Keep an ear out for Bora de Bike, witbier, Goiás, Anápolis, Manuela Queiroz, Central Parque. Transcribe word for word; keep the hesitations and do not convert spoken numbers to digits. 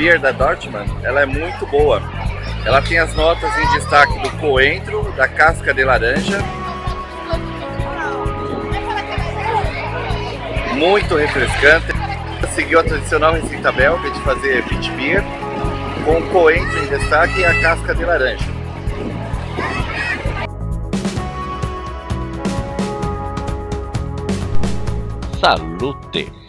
Witbier da Dortmund, ela é muito boa. Ela tem as notas em destaque do coentro, da casca de laranja. Muito refrescante. Seguiu a tradicional receita belga de fazer witbier com o coentro em destaque e a casca de laranja. Salute!